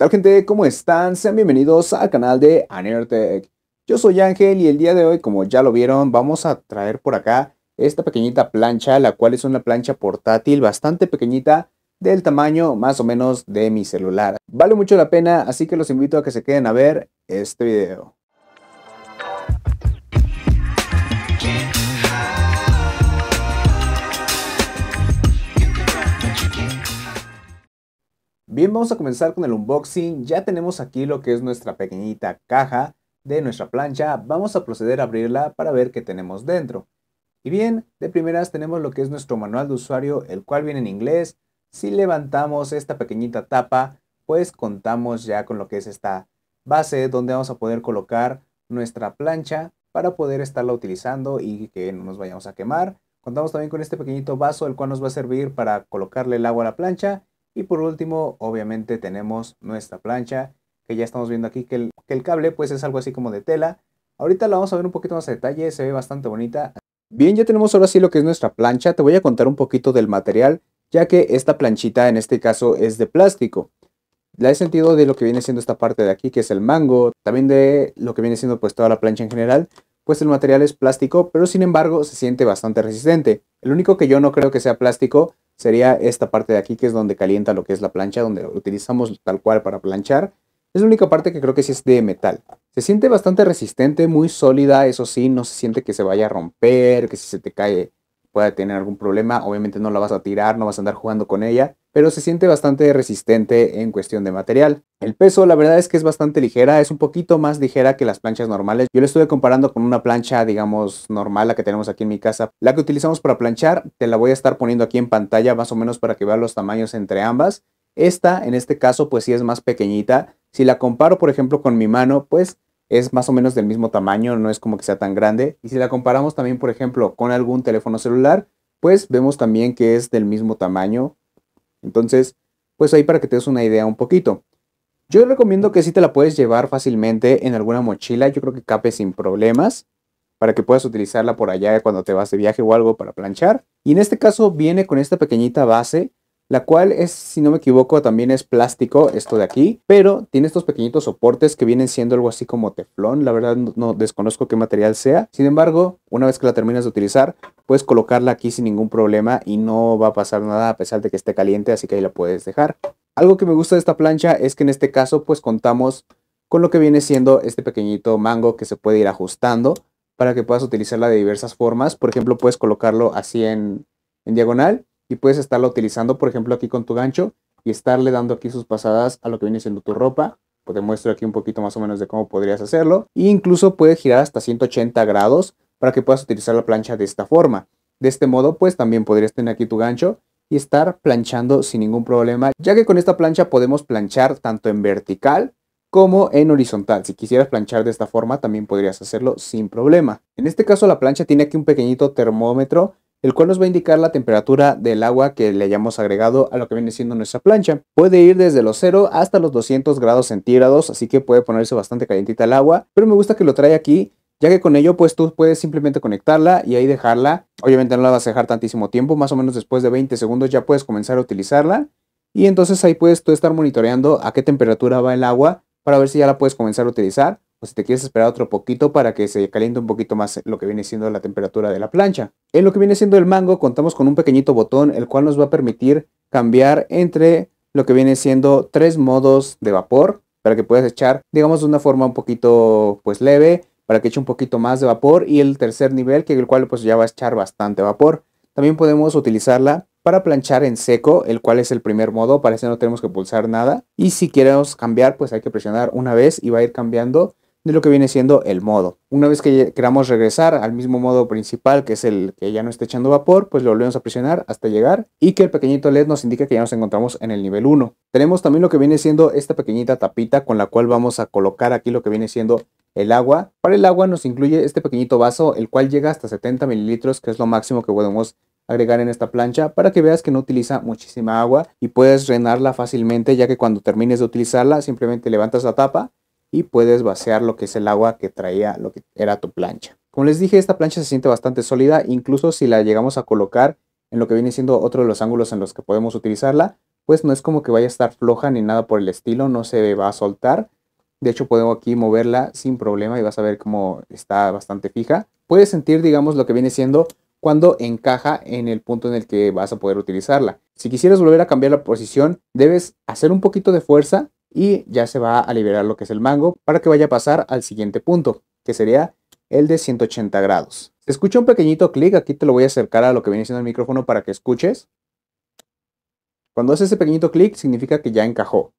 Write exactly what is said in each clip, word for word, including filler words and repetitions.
Hola gente, ¿cómo están? Sean bienvenidos al canal de Anertech. Yo soy Ángel y el día de hoy, como ya lo vieron, vamos a traer por acá esta pequeñita plancha, la cual es una plancha portátil bastante pequeñita, del tamaño más o menos de mi celular. Vale mucho la pena, así que los invito a que se queden a ver este video. Bien, vamos a comenzar con el unboxing. Ya tenemos aquí lo que es nuestra pequeñita caja de nuestra plancha. Vamos a proceder a abrirla para ver qué tenemos dentro. Y bien, de primeras tenemos lo que es nuestro manual de usuario, el cual viene en inglés. Si levantamos esta pequeñita tapa, pues contamos ya con lo que es esta base donde vamos a poder colocar nuestra plancha para poder estarla utilizando y que no nos vayamos a quemar. Contamos también con este pequeñito vaso, el cual nos va a servir para colocarle el agua a la plancha. Y por último, obviamente tenemos nuestra plancha, que ya estamos viendo aquí que el, que el cable pues es algo así como de tela. Ahorita la vamos a ver un poquito más a detalle, se ve bastante bonita. Bien, ya tenemos ahora sí lo que es nuestra plancha. Te voy a contar un poquito del material, ya que esta planchita en este caso es de plástico. La he sentido de lo que viene siendo esta parte de aquí, que es el mango, también de lo que viene siendo pues toda la plancha en general. Pues el material es plástico, pero sin embargo se siente bastante resistente. El único que yo no creo que sea plástico sería esta parte de aquí, que es donde calienta lo que es la plancha, donde lo utilizamos tal cual para planchar. Es la única parte que creo que sí es de metal. Se siente bastante resistente, muy sólida, eso sí, no se siente que se vaya a romper, que si se te cae pueda tener algún problema. Obviamente no la vas a tirar, no vas a andar jugando con ella, pero se siente bastante resistente en cuestión de material. El peso, la verdad es que es bastante ligera, es un poquito más ligera que las planchas normales. Yo la estuve comparando con una plancha, digamos, normal, la que tenemos aquí en mi casa. La que utilizamos para planchar, te la voy a estar poniendo aquí en pantalla, más o menos para que veas los tamaños entre ambas. Esta, en este caso, pues sí es más pequeñita. Si la comparo, por ejemplo, con mi mano, pues es más o menos del mismo tamaño, no es como que sea tan grande. Y si la comparamos también, por ejemplo, con algún teléfono celular, pues vemos también que es del mismo tamaño. Entonces, pues ahí para que te des una idea un poquito. Yo recomiendo que sí te la puedes llevar fácilmente en alguna mochila. Yo creo que cabe sin problemas para que puedas utilizarla por allá cuando te vas de viaje o algo para planchar. Y en este caso viene con esta pequeñita base, la cual es, si no me equivoco, también es plástico, esto de aquí, pero tiene estos pequeñitos soportes que vienen siendo algo así como teflón. La verdad no, no desconozco qué material sea. Sin embargo, una vez que la terminas de utilizar, puedes colocarla aquí sin ningún problema y no va a pasar nada a pesar de que esté caliente, así que ahí la puedes dejar. Algo que me gusta de esta plancha es que en este caso pues contamos con lo que viene siendo este pequeñito mango que se puede ir ajustando para que puedas utilizarla de diversas formas. Por ejemplo, puedes colocarlo así en, en diagonal. Y puedes estarla utilizando, por ejemplo, aquí con tu gancho y estarle dando aquí sus pasadas a lo que viene siendo tu ropa. Pues te muestro aquí un poquito más o menos de cómo podrías hacerlo. E incluso puede girar hasta ciento ochenta grados para que puedas utilizar la plancha de esta forma. De este modo, pues también podrías tener aquí tu gancho y estar planchando sin ningún problema, ya que con esta plancha podemos planchar tanto en vertical como en horizontal. Si quisieras planchar de esta forma, también podrías hacerlo sin problema. En este caso, la plancha tiene aquí un pequeñito termómetro, el cual nos va a indicar la temperatura del agua que le hayamos agregado a lo que viene siendo nuestra plancha. Puede ir desde los cero hasta los doscientos grados centígrados, así que puede ponerse bastante calientita el agua, pero me gusta que lo trae aquí, ya que con ello pues tú puedes simplemente conectarla y ahí dejarla. Obviamente no la vas a dejar tantísimo tiempo, más o menos después de veinte segundos ya puedes comenzar a utilizarla y entonces ahí puedes tú estar monitoreando a qué temperatura va el agua para ver si ya la puedes comenzar a utilizar. O si te quieres esperar otro poquito para que se caliente un poquito más lo que viene siendo la temperatura de la plancha. En lo que viene siendo el mango contamos con un pequeñito botón, el cual nos va a permitir cambiar entre lo que viene siendo tres modos de vapor, para que puedas echar, digamos, de una forma un poquito pues leve, para que eche un poquito más de vapor, y el tercer nivel, que el cual pues ya va a echar bastante vapor. También podemos utilizarla para planchar en seco, el cual es el primer modo, para eso no tenemos que pulsar nada. Y si queremos cambiar, pues hay que presionar una vez y va a ir cambiando de lo que viene siendo el modo. Una vez que queramos regresar al mismo modo principal, que es el que ya no está echando vapor, pues lo volvemos a presionar hasta llegar y que el pequeñito L E D nos indica que ya nos encontramos en el nivel uno. Tenemos también lo que viene siendo esta pequeñita tapita con la cual vamos a colocar aquí lo que viene siendo el agua. Para el agua nos incluye este pequeñito vaso, el cual llega hasta setenta mililitros, que es lo máximo que podemos agregar en esta plancha, para que veas que no utiliza muchísima agua y puedes llenarla fácilmente, ya que cuando termines de utilizarla simplemente levantas la tapa y puedes vaciar lo que es el agua que traía lo que era tu plancha. Como les dije, esta plancha se siente bastante sólida, incluso si la llegamos a colocar en lo que viene siendo otro de los ángulos en los que podemos utilizarla, pues no es como que vaya a estar floja ni nada por el estilo, no se va a soltar. De hecho, puedo aquí moverla sin problema y vas a ver cómo está bastante fija. Puedes sentir, digamos, lo que viene siendo cuando encaja en el punto en el que vas a poder utilizarla. Si quisieras volver a cambiar la posición, debes hacer un poquito de fuerza y ya se va a liberar lo que es el mango para que vaya a pasar al siguiente punto, que sería el de ciento ochenta grados. Se escucha un pequeñito clic, aquí te lo voy a acercar a lo que viene siendo el micrófono para que escuches. Cuando haces ese pequeñito clic significa que ya encajó.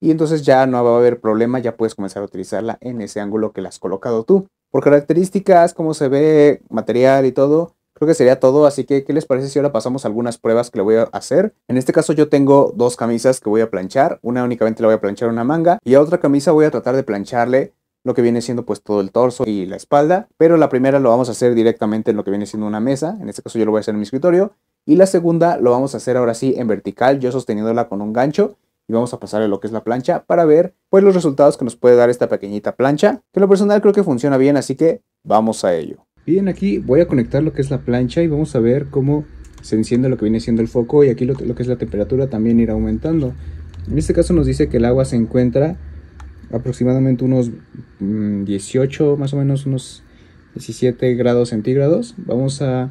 Y entonces ya no va a haber problema, ya puedes comenzar a utilizarla en ese ángulo que la has colocado tú. Por características, cómo se ve, material y todo, creo que sería todo. Así que, ¿qué les parece si ahora pasamos a algunas pruebas que le voy a hacer? En este caso yo tengo dos camisas que voy a planchar. Una únicamente le voy a planchar una manga y a otra camisa voy a tratar de plancharle lo que viene siendo pues todo el torso y la espalda. Pero la primera lo vamos a hacer directamente en lo que viene siendo una mesa. En este caso yo lo voy a hacer en mi escritorio. Y la segunda lo vamos a hacer ahora sí en vertical, yo sosteniéndola con un gancho. Y vamos a pasarle lo que es la plancha para ver pues los resultados que nos puede dar esta pequeñita plancha, que en lo personal creo que funciona bien, así que vamos a ello. Bien, aquí voy a conectar lo que es la plancha y vamos a ver cómo se enciende lo que viene siendo el foco, y aquí lo, lo que es la temperatura también irá aumentando. En este caso nos dice que el agua se encuentra aproximadamente unos mmm, dieciocho, más o menos unos diecisiete grados centígrados. Vamos a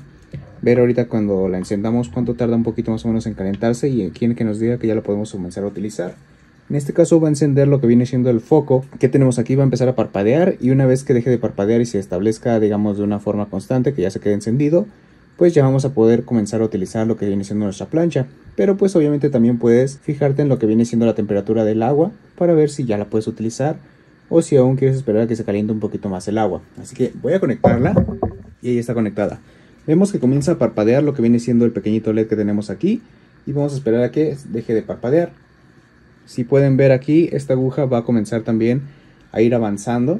ver ahorita cuando la encendamos cuánto tarda un poquito más o menos en calentarse, y quien que nos diga que ya la podemos comenzar a utilizar. En este caso va a encender lo que viene siendo el foco que tenemos aquí, va a empezar a parpadear, y una vez que deje de parpadear y se establezca, digamos, de una forma constante, que ya se quede encendido, pues ya vamos a poder comenzar a utilizar lo que viene siendo nuestra plancha. Pero pues obviamente también puedes fijarte en lo que viene siendo la temperatura del agua para ver si ya la puedes utilizar o si aún quieres esperar a que se caliente un poquito más el agua. Así que voy a conectarla y ahí está conectada. Vemos que comienza a parpadear lo que viene siendo el pequeñito L E D que tenemos aquí. Y vamos a esperar a que deje de parpadear. Si pueden ver aquí, esta aguja va a comenzar también a ir avanzando.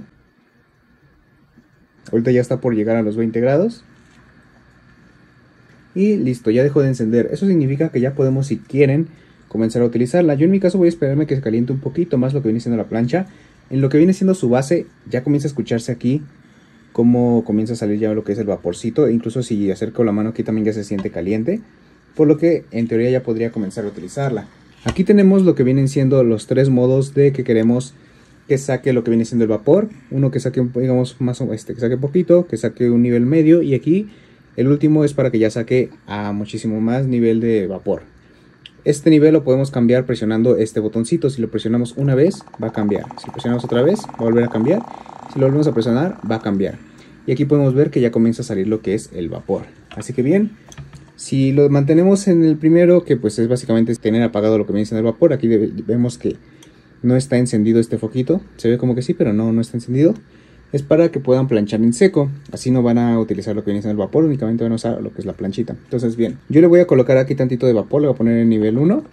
Ahorita ya está por llegar a los veinte grados. Y listo, ya dejó de encender. Eso significa que ya podemos, si quieren, comenzar a utilizarla. Yo en mi caso voy a esperarme que se caliente un poquito más lo que viene siendo la plancha. En lo que viene siendo su base, ya comienza a escucharse aquí cómo comienza a salir ya lo que es el vaporcito. Incluso si acerco la mano aquí también ya se siente caliente, por lo que en teoría ya podría comenzar a utilizarla. Aquí tenemos lo que vienen siendo los tres modos de que queremos que saque lo que viene siendo el vapor. Uno que saque, digamos, más o este, que saque poquito, que saque un nivel medio, y aquí el último es para que ya saque a muchísimo más nivel de vapor. Este nivel lo podemos cambiar presionando este botoncito. Si lo presionamos una vez va a cambiar, si lo presionamos otra vez va a volver a cambiar, si lo volvemos a presionar va a cambiar. Y aquí podemos ver que ya comienza a salir lo que es el vapor. Así que bien, si lo mantenemos en el primero, que pues es básicamente tener apagado lo que viene siendo el vapor. Aquí vemos que no está encendido este foquito. Se ve como que sí, pero no, no está encendido. Es para que puedan planchar en seco. Así no van a utilizar lo que viene siendo el vapor, únicamente van a usar lo que es la planchita. Entonces bien, yo le voy a colocar aquí tantito de vapor, le voy a poner en nivel uno.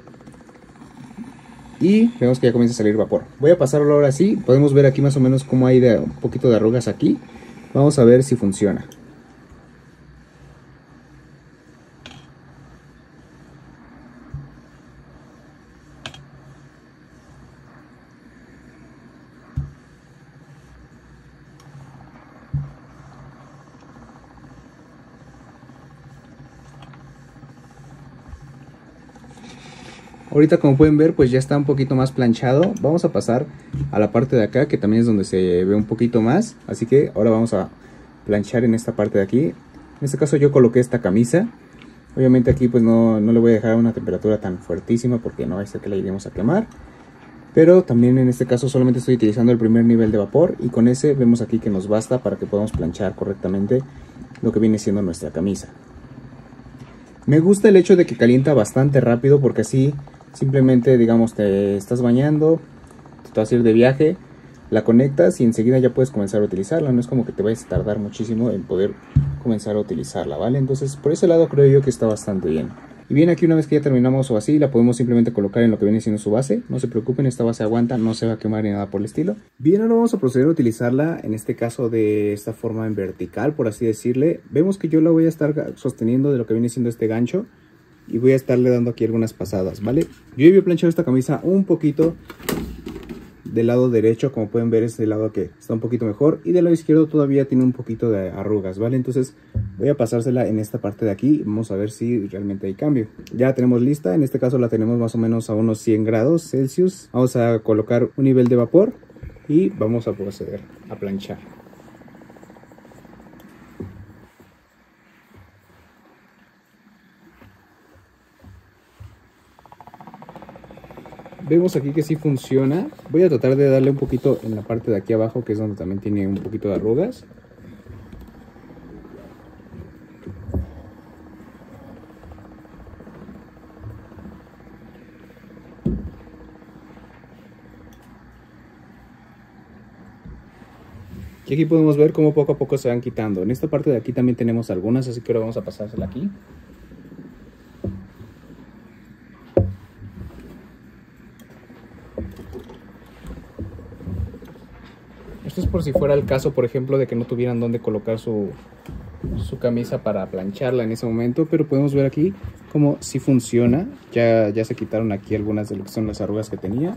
Y vemos que ya comienza a salir vapor. Voy a pasarlo ahora sí. Podemos ver aquí más o menos cómo hay de, un poquito de arrugas aquí. Vamos a ver si funciona. Ahorita, como pueden ver, pues ya está un poquito más planchado. Vamos a pasar a la parte de acá, que también es donde se ve un poquito más. Así que ahora vamos a planchar en esta parte de aquí. En este caso yo coloqué esta camisa. Obviamente aquí pues no, no le voy a dejar una temperatura tan fuertísima, porque no va a ser que la iremos a quemar. Pero también en este caso solamente estoy utilizando el primer nivel de vapor, y con ese vemos aquí que nos basta para que podamos planchar correctamente lo que viene siendo nuestra camisa. Me gusta el hecho de que calienta bastante rápido, porque así simplemente, digamos, te estás bañando, te vas a ir de viaje, la conectas y enseguida ya puedes comenzar a utilizarla. No es como que te vayas a tardar muchísimo en poder comenzar a utilizarla, ¿vale? Entonces, por ese lado creo yo que está bastante bien. Y bien, aquí una vez que ya terminamos o así, la podemos simplemente colocar en lo que viene siendo su base. No se preocupen, esta base aguanta, no se va a quemar ni nada por el estilo. Bien, ahora vamos a proceder a utilizarla, en este caso de esta forma en vertical, por así decirle. Vemos que yo la voy a estar sosteniendo de lo que viene siendo este gancho. Y voy a estarle dando aquí algunas pasadas, ¿vale? Yo había planchado esta camisa un poquito del lado derecho. Como pueden ver, es del lado que está un poquito mejor. Y del lado izquierdo todavía tiene un poquito de arrugas, ¿vale? Entonces Voy a pasársela en esta parte de aquí. Vamos a ver si realmente hay cambio. Ya la tenemos lista. En este caso la tenemos más o menos a unos cien grados Celsius. Vamos a colocar un nivel de vapor y vamos a proceder a planchar. Vemos aquí que sí funciona. Voy a tratar de darle un poquito en la parte de aquí abajo, que es donde también tiene un poquito de arrugas. Y aquí podemos ver cómo poco a poco se van quitando. En esta parte de aquí también tenemos algunas, así que ahora vamos a pasársela aquí. Esto es por si fuera el caso, por ejemplo, de que no tuvieran dónde colocar su, su camisa para plancharla en ese momento. Pero podemos ver aquí cómo sí funciona. Ya, ya se quitaron aquí algunas de lo que son las arrugas que tenía.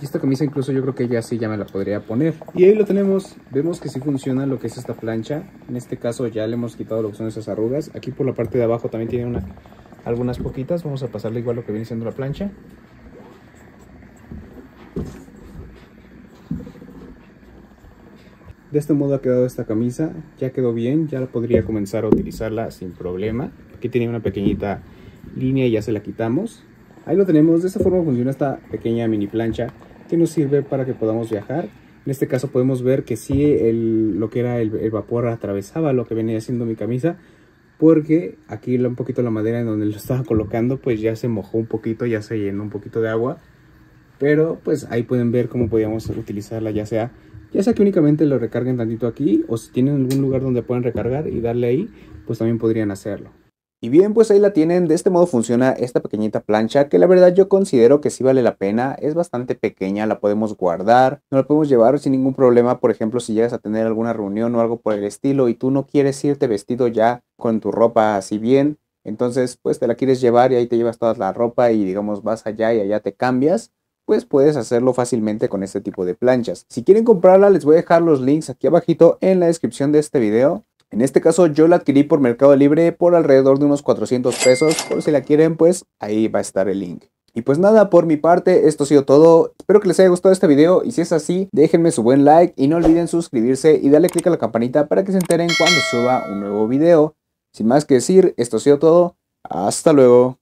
Esta camisa incluso yo creo que ya sí ya me la podría poner. Y ahí lo tenemos. Vemos que sí funciona lo que es esta plancha. En este caso ya le hemos quitado lo que son esas arrugas. Aquí por la parte de abajo también tiene unas, algunas poquitas. Vamos a pasarle igual lo que viene siendo la plancha. De este modo ha quedado esta camisa. Ya quedó bien. Ya podría comenzar a utilizarla sin problema. Aquí tenía una pequeñita línea y ya se la quitamos. Ahí lo tenemos. De esta forma funciona esta pequeña mini plancha que nos sirve para que podamos viajar. En este caso podemos ver que sí el, lo que era el, el vapor atravesaba lo que venía haciendo mi camisa, porque aquí un poquito la madera en donde lo estaba colocando pues ya se mojó un poquito, ya se llenó un poquito de agua, pero pues ahí pueden ver cómo podíamos utilizarla, ya sea ya sea que únicamente lo recarguen tantito aquí, o si tienen algún lugar donde pueden recargar y darle ahí, pues también podrían hacerlo. Y bien, pues ahí la tienen. De este modo funciona esta pequeñita plancha que la verdad yo considero que sí vale la pena. Es bastante pequeña, la podemos guardar, no la podemos llevar sin ningún problema. Por ejemplo, si llegas a tener alguna reunión o algo por el estilo y tú no quieres irte vestido ya con tu ropa así bien, entonces pues te la quieres llevar y ahí te llevas toda la ropa y digamos vas allá y allá te cambias, pues puedes hacerlo fácilmente con este tipo de planchas. Si quieren comprarla, les voy a dejar los links aquí abajito en la descripción de este video. En este caso yo la adquirí por Mercadolibre por alrededor de unos cuatrocientos pesos, por si la quieren pues ahí va a estar el link. Y pues nada, por mi parte esto ha sido todo, espero que les haya gustado este video y si es así déjenme su buen like y no olviden suscribirse y darle click a la campanita para que se enteren cuando suba un nuevo video. Sin más que decir, esto ha sido todo, hasta luego.